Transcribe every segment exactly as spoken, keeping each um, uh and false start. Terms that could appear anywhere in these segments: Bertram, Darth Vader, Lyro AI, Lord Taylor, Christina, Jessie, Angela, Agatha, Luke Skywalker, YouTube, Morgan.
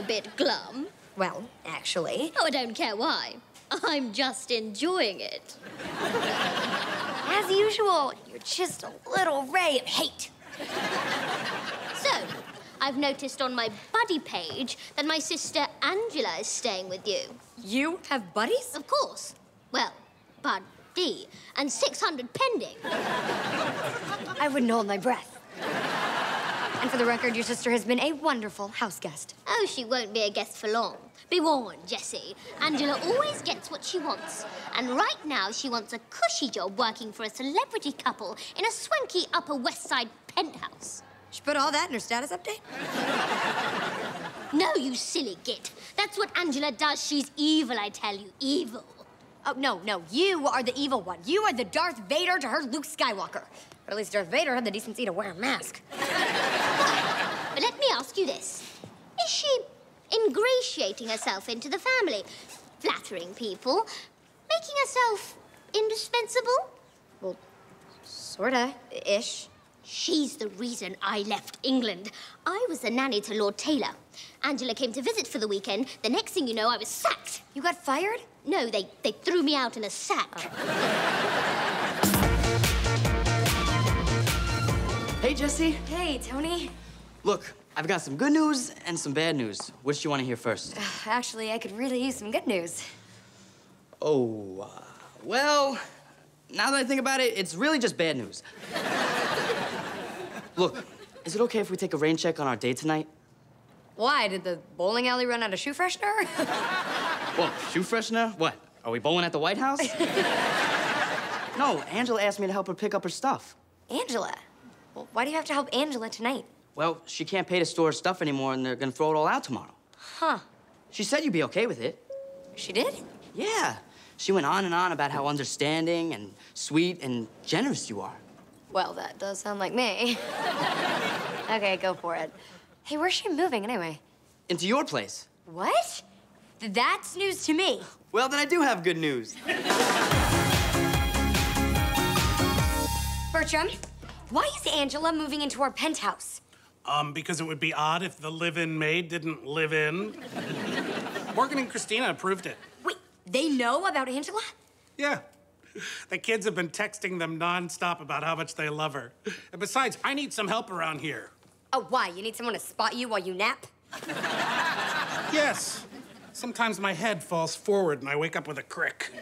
a bit glum? Well, actually... Oh, I don't care why. I'm just enjoying it. As usual, you're just a little ray of hate. So, I've noticed on my buddy page that my sister Angela is staying with you. You have buddies? Of course. Well, buddy, and six hundred pending. I wouldn't hold my breath. And for the record, your sister has been a wonderful house guest. Oh, she won't be a guest for long. Be warned, Jessie. Angela always gets what she wants. And right now, she wants a cushy job working for a celebrity couple in a swanky Upper West Side penthouse. She put all that in her status update? No, you silly git. That's what Angela does. She's evil, I tell you. Evil. Oh, no, no. You are the evil one. You are the Darth Vader to her Luke Skywalker. But at least Darth Vader had the decency to wear a mask. But let me ask you this. Is she ingratiating herself into the family, flattering people, making herself indispensable? Well, sorta, ish. She's the reason I left England. I was the nanny to Lord Taylor. Angela came to visit for the weekend. The next thing you know, I was sacked. You got fired? No, they, they threw me out in a sack. Oh. Hey, Jessie. Hey, Tony. Look, I've got some good news and some bad news. Which do you want to hear first? Uh, actually, I could really use some good news. Oh, uh, well, now that I think about it, it's really just bad news. Look, is it okay if we take a rain check on our date tonight? Why? Did the bowling alley run out of shoe freshener? Well, shoe freshener? What? Are we bowling at the White House? No, Angela asked me to help her pick up her stuff. Angela? Well, why do you have to help Angela tonight? Well, she can't pay to store her stuff anymore, and they're gonna throw it all out tomorrow. Huh. She said you'd be okay with it. She did? Yeah. She went on and on about how understanding and sweet and generous you are. Well, that does sound like me. Okay, go for it. Hey, where's she moving anyway? Into your place. What? That's news to me. Well, then I do have good news. Bertram, why is Angela moving into our penthouse? Um, because it would be odd if the live-in maid didn't live in. Morgan and Christina approved it. Wait, they know about Angela? Yeah. The kids have been texting them nonstop about how much they love her. And besides, I need some help around here. Oh, why? You need someone to spot you while you nap? Yes. Sometimes my head falls forward and I wake up with a crick.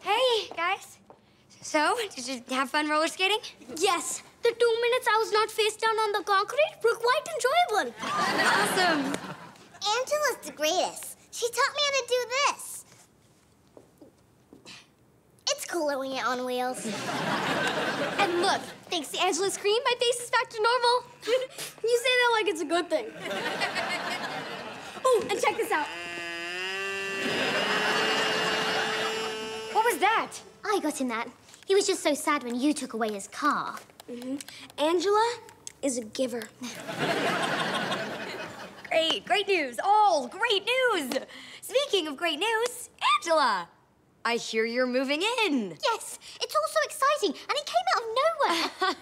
Hey, guys. So, did you have fun roller skating? Yes. The two minutes I was not face down on the concrete were quite enjoyable. Awesome. Angela's the greatest. She taught me how to do this. It's cooler when you're on wheels. And look, thanks to Angela's cream, my face is back to normal. You say that like it's a good thing. Oh, and check this out. What was that? I got him that. He was just so sad when you took away his car. Mm-hmm. Angela is a giver. Great, great news, all great news. Speaking of great news, Angela, I hear you're moving in. Yes, it's all so exciting, and it came out of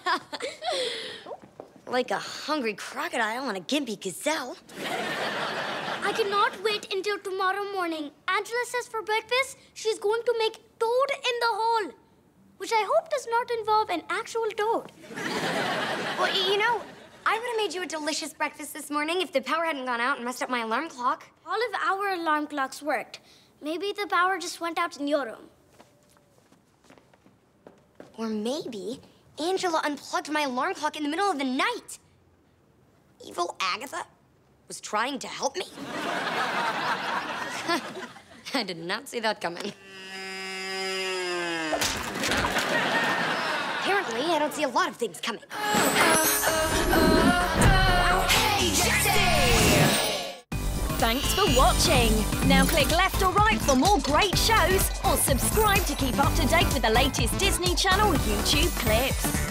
nowhere. Like a hungry crocodile on a gimpy gazelle. I cannot wait until tomorrow morning. Angela says for breakfast, she's going to make toad in the hole, which I hope does not involve an actual toad. Well, you know, I would have made you a delicious breakfast this morning if the power hadn't gone out and messed up my alarm clock. All of our alarm clocks worked. Maybe the power just went out in your room. Or maybe Angela unplugged my alarm clock in the middle of the night. Evil Agatha was trying to help me. I did not see that coming. Apparently, I don't see a lot of things coming. Oh, oh, oh, oh, oh. Hey, Jessie! Thanks for watching. Now click left or right for more great shows, or subscribe to keep up to date with the latest Disney Channel YouTube clips.